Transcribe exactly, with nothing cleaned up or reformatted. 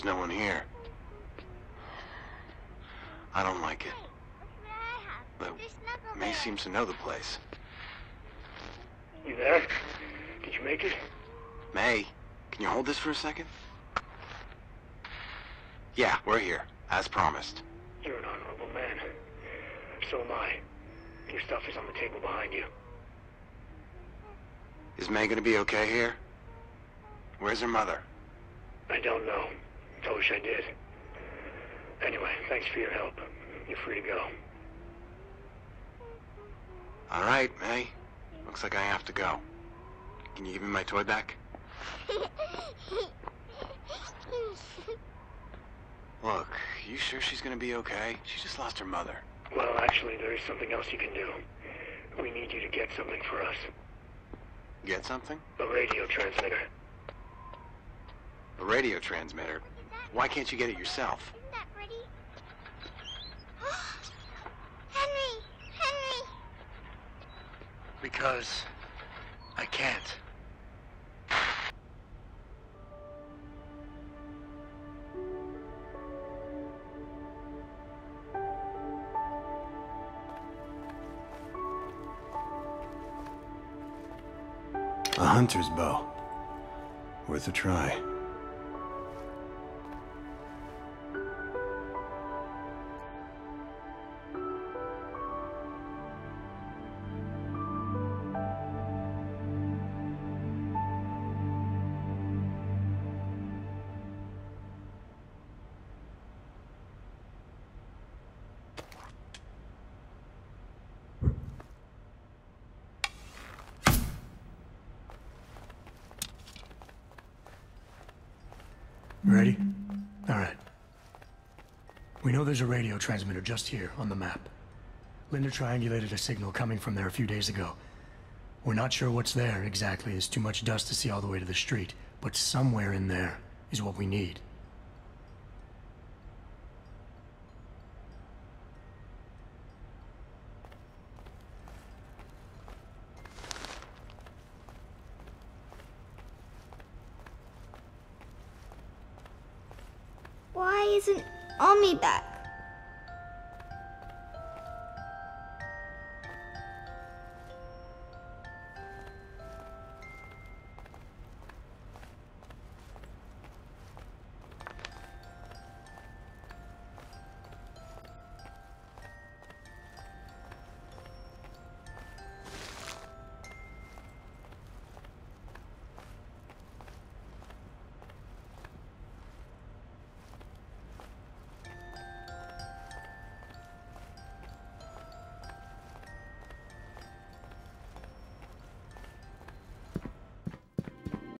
There's no one here. I don't like it. But May seems to know the place. You there? Did you make it? May, can you hold this for a second? Yeah, we're here, as promised. You're an honorable man. So am I. Your stuff is on the table behind you. Is May gonna be okay here? Where's her mother? I don't know. I wish I did. Anyway, thanks for your help. You're free to go. All right, May. Looks like I have to go. Can you give me my toy back? Look, you sure she's gonna be okay? She just lost her mother. Well, actually, there is something else you can do. We need you to get something for us. Get something? A radio transmitter. A radio transmitter? Why can't you get it yourself? Isn't that pretty? Henry! Henry! Because I can't. A hunter's bow. Worth a try. Ready? All right. We know there's a radio transmitter just here on the map. Linda triangulated a signal coming from there a few days ago. We're not sure what's there exactly. It's too much dust to see all the way to the street, but somewhere in there is what we need. Why isn't Omni back?